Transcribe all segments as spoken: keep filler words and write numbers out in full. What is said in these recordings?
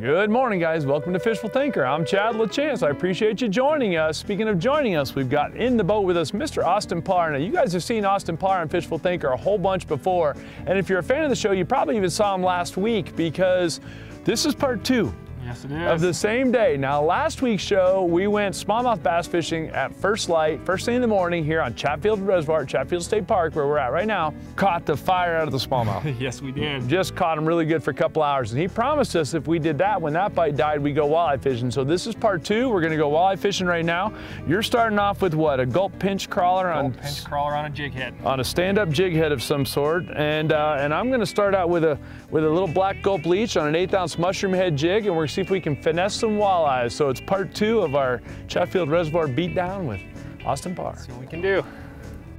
Good morning, guys. Welcome to Fishful Thinker. I'm Chad Lachance. I appreciate you joining us. Speaking of joining us, we've got in the boat with us Mister Austin Parr. Now, you guys have seen Austin Parr on Fishful Thinker a whole bunch before, and if you're a fan of the show, you probably even saw him last week because this is part two. Yes, it is. Of the same day. Now, last week's show, we went smallmouth bass fishing at first light, first thing in the morning here on Chatfield Reservoir, Chatfield State Park, where we're at right now. Caught the fire out of the smallmouth. Yes, we did. Just caught him really good for a couple hours. And he promised us if we did that, when that bite died, we'd go walleye fishing. So this is part two. We're going to go walleye fishing right now. You're starting off with what? A gulp pinch crawler on gulp pinch crawler on a jig head. On a stand-up jig head of some sort. And uh, and I'm going to start out with a with a little black gulp leech on an eighth ounce mushroom head jig, and we're see if we can finesse some walleyes. So it's part two of our Chatfield Reservoir beatdown with Austin Parr. Let's see what we can do.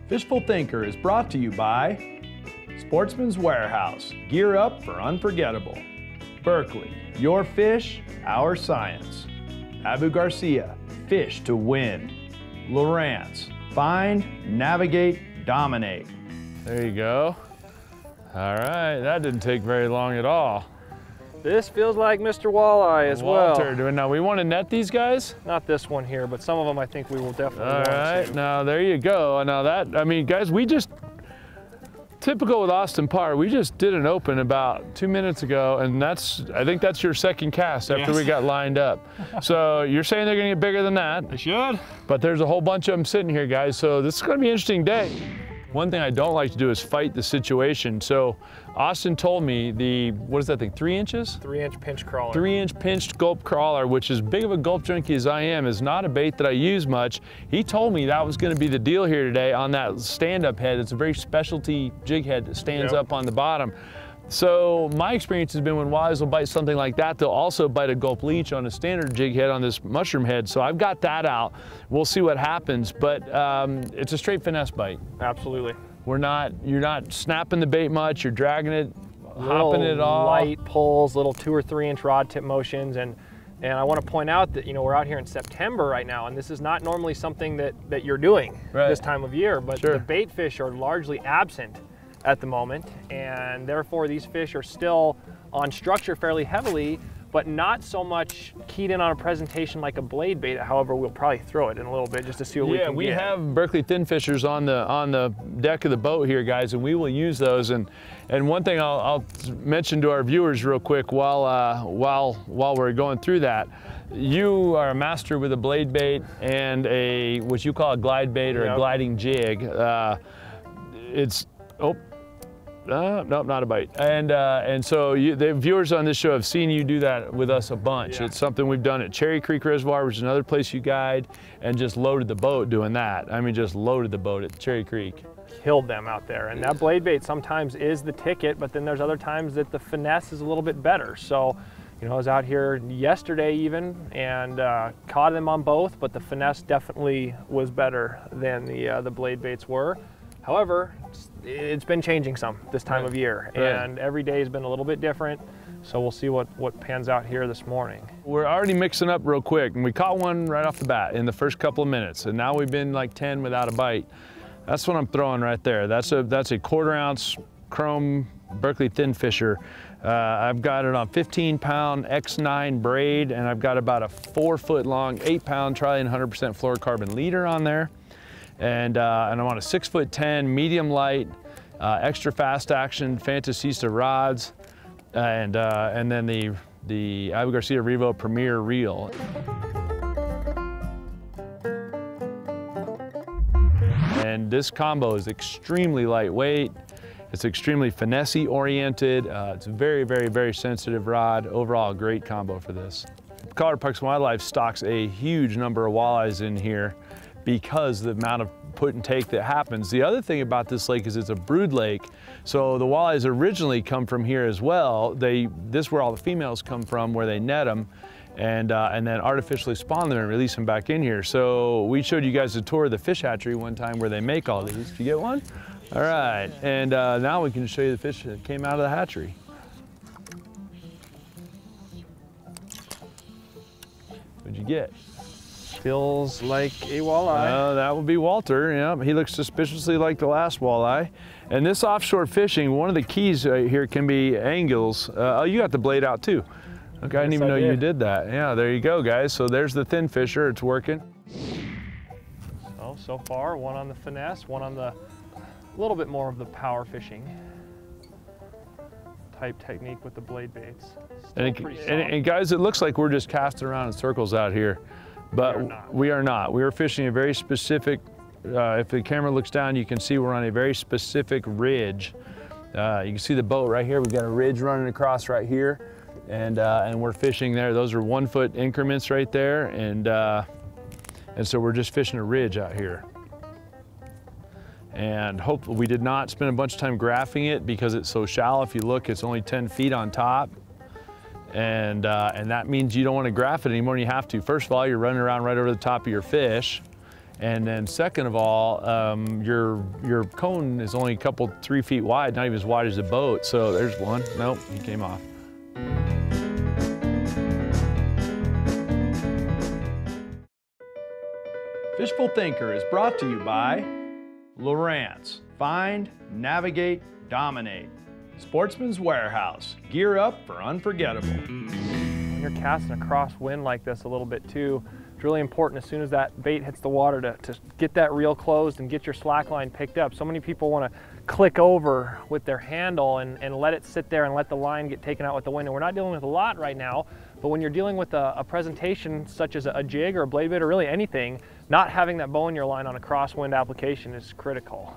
Fishful Thinker is brought to you by Sportsman's Warehouse. Gear up for unforgettable. Berkley, your fish, our science. Abu Garcia, fish to win. Lowrance, find, navigate, dominate. There you go. All right, that didn't take very long at all. This feels like Mister Walleye as Walter, well. Walter, now we want to net these guys? Not this one here, but some of them I think we will definitely All want right, to. Now there you go. Now that, I mean, guys, we just, typical with Austin Parr, we just did an open about two minutes ago, and that's, I think that's your second cast after yes. we got lined up. So you're saying they're going to get bigger than that. They should. But there's a whole bunch of them sitting here, guys, so this is going to be an interesting day. One thing I don't like to do is fight the situation. So Austin told me the, what is that thing, three inches? Three inch pinch crawler. Three inch pinched gulp crawler, which as big of a gulp junkie as I am, is not a bait that I use much. He told me that was gonna be the deal here today on that stand-up head. It's a very specialty jig head that stands yep. up on the bottom. So my experience has been when walleyes will bite something like that, they'll also bite a gulp leech on a standard jig head on this mushroom head. So I've got that out. We'll see what happens, but um, it's a straight finesse bite. Absolutely. We're not, you're not snapping the bait much, you're dragging it, little hopping it all. Light pulls, little two or three inch rod tip motions. And And I want to point out that, you know, we're out here in September right now, and this is not normally something that, that you're doing right. this time of year, but sure. the bait fish are largely absent at the moment, and therefore these fish are still on structure fairly heavily, but not so much keyed in on a presentation like a blade bait. However, we'll probably throw it in a little bit just to see what yeah, we can we get. Yeah, we have Berkley Thin Fishers on the on the deck of the boat here, guys, and we will use those. And and one thing I'll, I'll mention to our viewers real quick while uh, while while we're going through that, you are a master with a blade bait and a what you call a glide bait or yep. a gliding jig. Uh, it's oh. Uh, nope, not a bite. And uh, and so you, the viewers on this show have seen you do that with us a bunch. Yeah. It's something we've done at Cherry Creek Reservoir, which is another place you guide, and just loaded the boat doing that. I mean, just loaded the boat at Cherry Creek. Killed them out there. And that blade bait sometimes is the ticket, but then there's other times that the finesse is a little bit better. So, you know, I was out here yesterday even and uh, caught them on both, but the finesse definitely was better than the uh, the blade baits were. However, it's been changing some this time right. of year, right. and every day has been a little bit different, so we'll see what, what pans out here this morning. We're already mixing up real quick, and we caught one right off the bat in the first couple of minutes, and now we've been like ten without a bite. That's what I'm throwing right there. That's a, that's a quarter ounce chrome Berkley Thin Fisher. Uh, I've got it on fifteen pound X nine braid, and I've got about a four foot long, eight pound Trilene one hundred percent fluorocarbon leader on there. And, uh, and I'm on a six foot ten, medium light, uh, extra fast action Fantasista rods, and uh, and then the the Abu Garcia Revo Premier reel. And this combo is extremely lightweight. It's extremely finesse-y oriented. Uh, it's a very, very, very sensitive rod. Overall, a great combo for this. Colorado Parks and Wildlife stocks a huge number of walleyes in here, because the amount of put and take that happens. The other thing about this lake is it's a brood lake, so the walleyes originally come from here as well. They, this is where all the females come from, where they net them, and, uh, and then artificially spawn them and release them back in here. So we showed you guys a tour of the fish hatchery one time where they make all these. Did you get one? All right, and uh, now we can show you the fish that came out of the hatchery. What'd you get? Feels like a walleye. Uh, that would be Walter, yeah. He looks suspiciously like the last walleye. And this offshore fishing, one of the keys right here can be angles. Uh, oh, you got the blade out too. Okay, I didn't even know you did that. Yeah, there you go, guys. So there's the Thin Fisher, it's working. So, so far, one on the finesse, one on the, a little bit more of the power fishing type technique with the blade baits. And, it, and, and guys, it looks like we're just casting around in circles out here, but we are not. We are, not. We are fishing a very specific, uh, if the camera looks down, you can see we're on a very specific ridge. Uh, you can see the boat right here. We've got a ridge running across right here. And, uh, and we're fishing there. Those are one foot increments right there. And, uh, and so we're just fishing a ridge out here. And hopefully we did not spend a bunch of time graphing it because it's so shallow. If you look, it's only ten feet on top. And, uh, and that means you don't want to graph it anymore than you have to. First of all, you're running around right over the top of your fish. And then second of all, um, your, your cone is only a couple, three feet wide, not even as wide as the boat. So there's one. Nope, he came off. Fishful Thinker is brought to you by Lowrance, find, navigate, dominate. Sportsman's Warehouse, gear up for unforgettable. When you're casting a crosswind like this a little bit too, it's really important as soon as that bait hits the water to, to get that reel closed and get your slack line picked up. So many people want to click over with their handle and, and let it sit there and let the line get taken out with the wind. And we're not dealing with a lot right now, but when you're dealing with a, a presentation such as a, a jig or a blade bit or really anything, not having that bow in your line on a crosswind application is critical.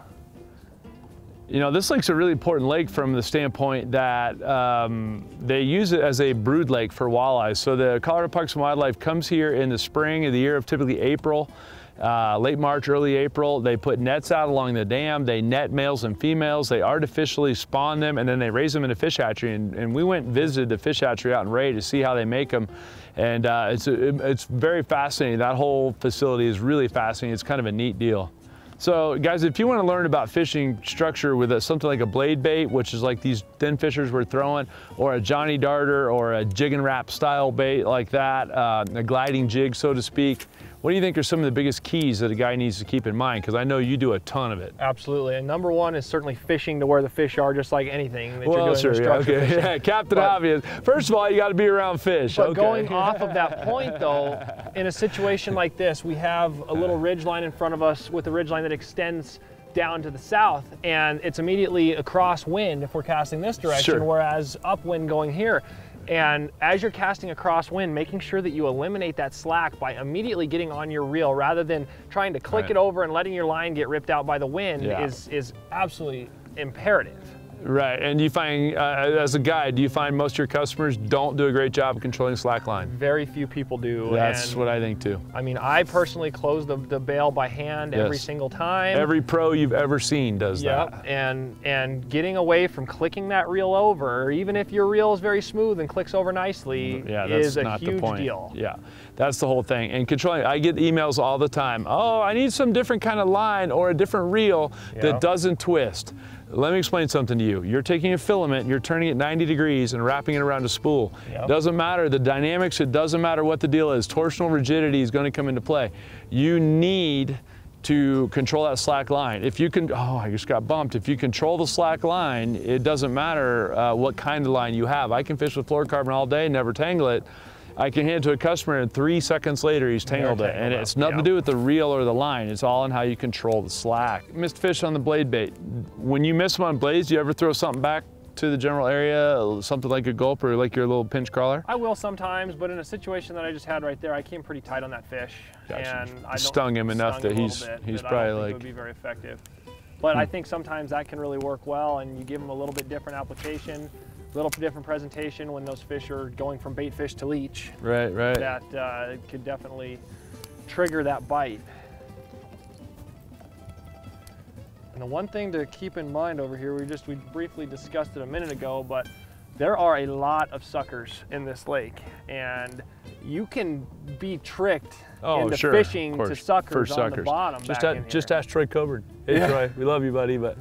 You know, this lake's a really important lake from the standpoint that um, they use it as a brood lake for walleyes. So the Colorado Parks and Wildlife comes here in the spring of the year of typically April, uh, late March, early April. They put nets out along the dam. They net males and females. They artificially spawn them, and then they raise them in a fish hatchery. And, and we went and visited the fish hatchery out in Ray to see how they make them. And uh, it's, it's very fascinating. That whole facility is really fascinating. It's kind of a neat deal. So guys, if you want to learn about fishing structure with a, something like a blade bait, which is like these Thin Fishers we're throwing, or a Johnny Darter or a jig and wrap style bait like that, uh, a gliding jig, so to speak, what do you think are some of the biggest keys that a guy needs to keep in mind? Because I know you do a ton of it. Absolutely, and number one is certainly fishing to where the fish are, just like anything that well, you're doing sure, yeah, okay. yeah, Captain but, Obvious. First of all, you got to be around fish. But okay. going off of that point though, in a situation like this, we have a little ridge line in front of us with a ridge line that extends down to the south, and it's immediately a crosswind if we're casting this direction, sure. whereas upwind going here. And as you're casting a crosswind, making sure that you eliminate that slack by immediately getting on your reel rather than trying to click right. it over and letting your line get ripped out by the wind yeah. is, is absolutely imperative. Right, and you find, uh, as a guide, do you find most of your customers don't do a great job of controlling slack line? Very few people do. That's and, what I think too. I mean, I personally close the, the bail by hand yes. every single time. Every pro you've ever seen does yep. that. And, and getting away from clicking that reel over, even if your reel is very smooth and clicks over nicely, yeah, that's is not a huge the point. deal. Yeah, that's the whole thing. And controlling, I get emails all the time, oh, I need some different kind of line or a different reel yep. that doesn't twist. Let me explain something to you. You're taking a filament, you're turning it ninety degrees and wrapping it around a spool. Yep. Doesn't matter the dynamics, it doesn't matter what the deal is. Torsional rigidity is going to come into play. You need to control that slack line. If you can, oh, I just got bumped. If you control the slack line, it doesn't matter uh, what kind of line you have. I can fish with fluorocarbon all day, never tangle it. I can hand it to a customer and three seconds later he's tangled it. And it's nothing yeah. to do with the reel or the line. It's all in how you control the slack. Missed fish on the blade bait. When you miss them on blades, do you ever throw something back to the general area, something like a gulp or like your little pinch crawler? I will sometimes, but in a situation that I just had right there, I came pretty tight on that fish. Gotcha. And I stung him enough stung that him he's, bit, he's that probably I don't think like... it would be very effective. But hmm. I think sometimes that can really work well and you give them a little bit different application. Little different presentation when those fish are going from bait fish to leech. Right, right. That uh, could definitely trigger that bite. And the one thing to keep in mind over here, we just we briefly discussed it a minute ago, but there are a lot of suckers in this lake, and you can be tricked oh, into sure. fishing to suckers, suckers on the bottom. Just, back at, in here. Just ask Troy Coburn. Hey yeah. Troy, we love you, buddy, but.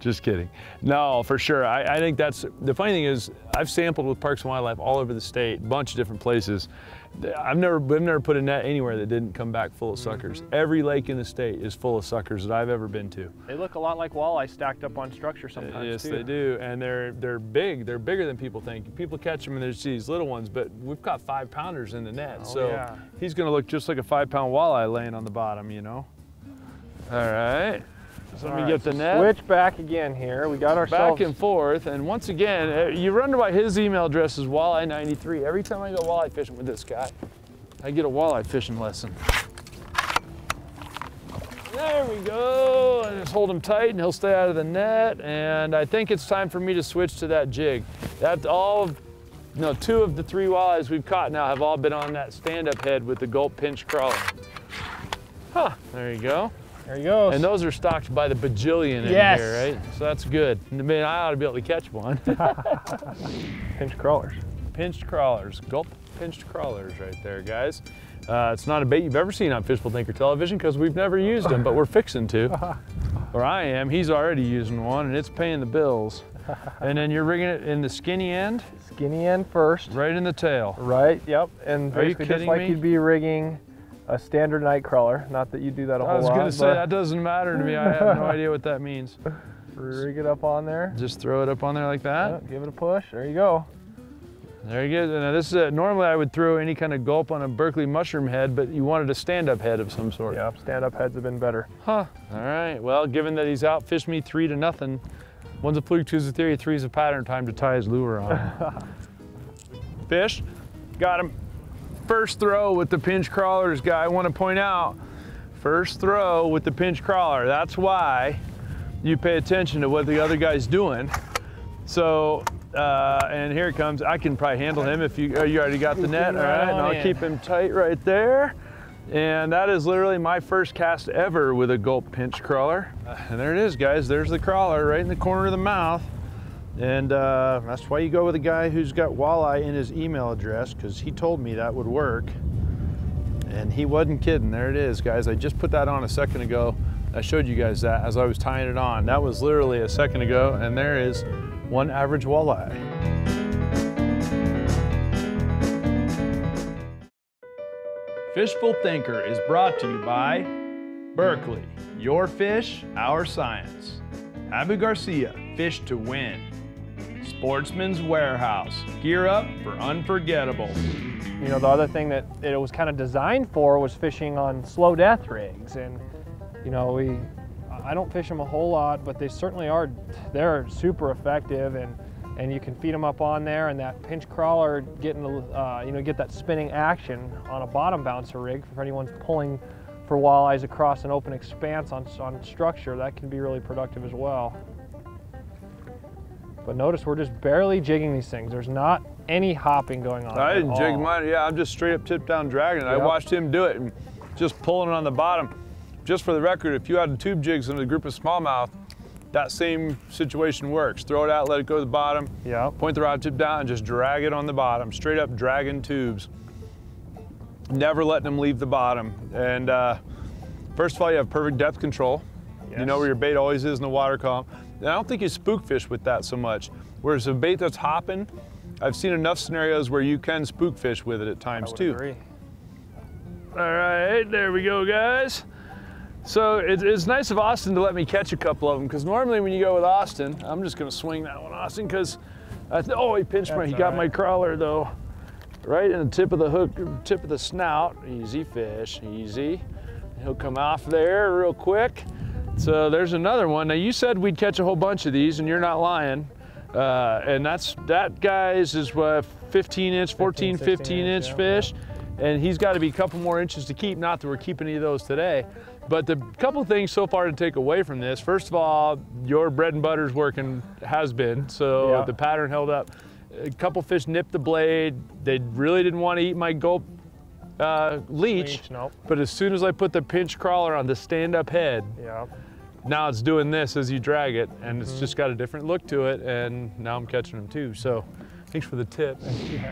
Just kidding. No, for sure. I, I think that's, the funny thing is, I've sampled with Parks and Wildlife all over the state, a bunch of different places. I've never, I've never put a net anywhere that didn't come back full of suckers. Mm-hmm. Every lake in the state is full of suckers that I've ever been to. They look a lot like walleye stacked up on structure sometimes. Yes, too. They do, and they're they're big. They're bigger than people think. People catch them and there's these little ones, but we've got five pounders in the net, oh, so yeah. He's going to look just like a five-pound walleye laying on the bottom, you know. All right. So let me get the net. Switch back again here. We got ourselves back and forth, and once again, you wonder why his email address is walleye ninety-three. Every time I go walleye fishing with this guy, I get a walleye fishing lesson. There we go. I just hold him tight, and he'll stay out of the net. And I think it's time for me to switch to that jig. That's all. You know, two of the three walleyes we've caught now have all been on that stand-up head with the gulp pinch crawler. Huh? There you go. There he goes. And those are stocked by the bajillion in yes. here, right? So that's good. I mean, I ought to be able to catch one. Pinched crawlers. Pinched crawlers. Gulp pinched crawlers right there, guys. Uh, it's not a bait you've ever seen on Fishful Thinker Television because we've never used them, but we're fixing to. Or I am. He's already using one, and it's paying the bills. And then you're rigging it in the skinny end? Skinny end first. Right in the tail. Right, yep. And basically just like me? You'd be rigging a standard night crawler. Not that you do that a whole lot. I was going to say, that doesn't matter to me. I have no idea what that means. Rig it up on there. Just throw it up on there like that. Yep, give it a push. There you go. There you go. Now this is a, normally I would throw any kind of gulp on a Berkley mushroom head, but you wanted a stand-up head of some sort. Yep, stand-up heads have been better. Huh. All right. Well, given that he's outfished me three to nothing, one's a fluke, two's a theory, three's a pattern. Time to tie his lure on. Fish. Got him. First throw with the pinch crawlers, guy. I want to point out, first throw with the pinch crawler. That's why you pay attention to what the other guy's doing. So, uh, and here it comes. I can probably handle him if you, oh, you already got the net. All right, and I'll keep him tight right there. And that is literally my first cast ever with a gulp pinch crawler. And there it is, guys. There's the crawler right in the corner of the mouth. And uh, that's why you go with a guy who's got walleye in his email address, because he told me that would work. And he wasn't kidding. There it is, guys. I just put that on a second ago. I showed you guys that as I was tying it on. That was literally a second ago, and there is one average walleye. Fishful Thinker is brought to you by Berkley, your fish, our science. Abu Garcia, fish to win. Sportsman's Warehouse, gear up for unforgettable. You know, the other thing that it was kind of designed for was fishing on slow death rigs, and you know, we I don't fish them a whole lot, but they certainly are, they're super effective, and and you can feed them up on there, and that pinch crawler getting the uh, you know, get that spinning action on a bottom bouncer rig for anyone's pulling for walleyes across an open expanse on, on structure, that can be really productive as well. But notice we're just barely jigging these things. There's not any hopping going on. I didn't jig mine. Yeah, I'm just straight up tip down dragging. Yep. I watched him do it and just pulling it on the bottom. Just for the record, if you had tube jigs in a group of smallmouth, that same situation works. Throw it out, let it go to the bottom. Yeah. Point the rod tip down and just drag it on the bottom. Straight up dragging tubes. Never letting them leave the bottom. And uh, first of all, you have perfect depth control. Yes. You know where your bait always is in the water column. And I don't think you spook fish with that so much. Whereas a bait that's hopping, I've seen enough scenarios where you can spook fish with it at times too. I would agree. All right, there we go, guys. So it's, it's nice of Austin to let me catch a couple of them, because normally when you go with Austin, I'm just gonna swing that one, Austin, because I th oh, he pinched that's my, he got right. my crawler though. Right in the tip of the hook, tip of the snout. Easy fish, easy. He'll come off there real quick. So there's another one. Now you said we'd catch a whole bunch of these, and you're not lying. Uh, and that's, that guy's is what, fifteen inch, fourteen, fifteen inch yeah, fish. Yeah. And he's gotta be a couple more inches to keep, not that we're keeping any of those today. But the couple things so far to take away from this, first of all, your bread and butter's working, has been, so yeah. The pattern held up. A couple fish nipped the blade. They really didn't want to eat my gulp uh, leech, leech nope. But as soon as I put the pinch crawler on the stand-up head, yeah. Now it's doing this as you drag it, and mm-hmm. It's just got a different look to it, and now I'm catching them too, so thanks for the tip.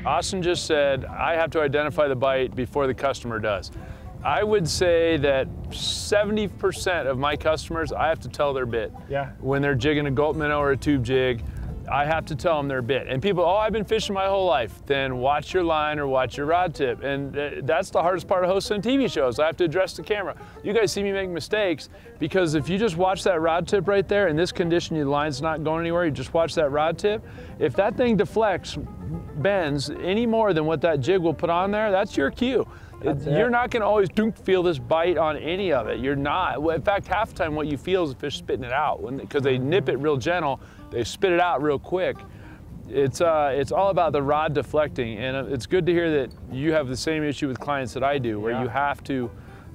Austin just said, I have to identify the bite before the customer does. I would say that seventy percent of my customers, I have to tell their bit. Yeah. When they're jigging a gulp minnow or a tube jig, I have to tell them their bit. And people, oh, I've been fishing my whole life. Then watch your line or watch your rod tip. And that's the hardest part of hosting T V shows. I have to address the camera. You guys see me make mistakes because if you just watch that rod tip right there, in this condition, your line's not going anywhere, you just watch that rod tip. If that thing deflects, bends any more than what that jig will put on there, that's your cue. It, you're not going to always feel this bite on any of it. You're not. In fact, half the time what you feel is the fish spitting it out because they nip it real gentle. They spit it out real quick. It's, uh, it's all about the rod deflecting, and it's good to hear that you have the same issue with clients that I do, where yeah. you have to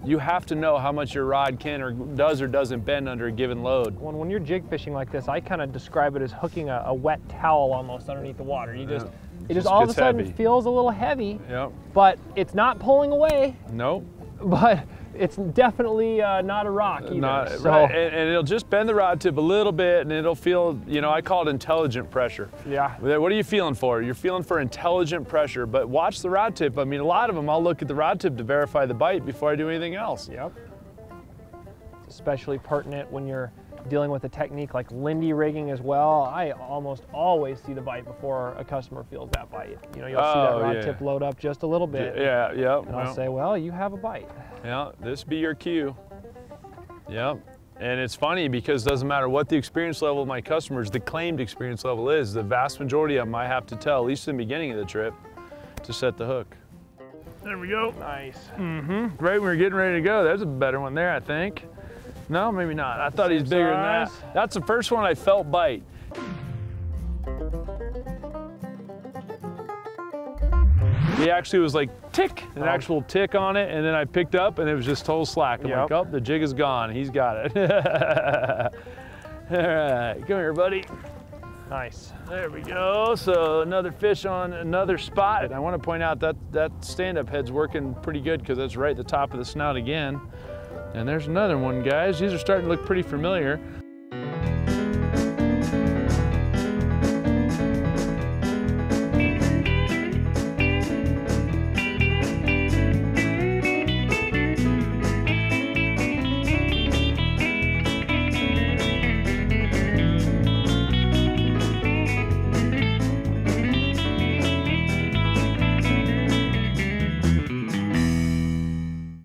you have to know how much your rod can or does or doesn't bend under a given load. When, when you're jig fishing like this, I kind of describe it as hooking a, a wet towel almost underneath the water. You just. Yeah. It just, just all of a sudden heavy. feels a little heavy, yep. but it's not pulling away. No. Nope. But it's definitely uh, not a rock either. Not, so. Right. And, and it'll just bend the rod tip a little bit and it'll feel, you know, I call it intelligent pressure. Yeah. What are you feeling for? You're feeling for intelligent pressure, but watch the rod tip. I mean, a lot of them, I'll look at the rod tip to verify the bite before I do anything else. Yep. It's especially pertinent when you're dealing with a technique like Lindy rigging as well. I almost always see the bite before a customer feels that bite. You know, you'll oh, see that rod yeah. tip load up just a little bit. Yeah, yeah. And well. I'll say, well, you have a bite. Yeah, this be your cue. Yeah. And it's funny because it doesn't matter what the experience level of my customers, the claimed experience level is, the vast majority of them I have to tell, at least in the beginning of the trip, to set the hook. There we go. Nice. Mm-hmm. Right when we're getting ready to go, there's a better one there, I think. No, maybe not. I thought he's bigger than that. That's the first one I felt bite. He actually was like tick, an actual tick on it, and then I picked up and it was just total slack. I'm yep. like, oh, the jig is gone. He's got it. All right, come here, buddy. Nice. There we go. So another fish on another spot. And I want to point out that that stand-up head's working pretty good because that's right at the top of the snout again. And there's another one, guys. These are starting to look pretty familiar.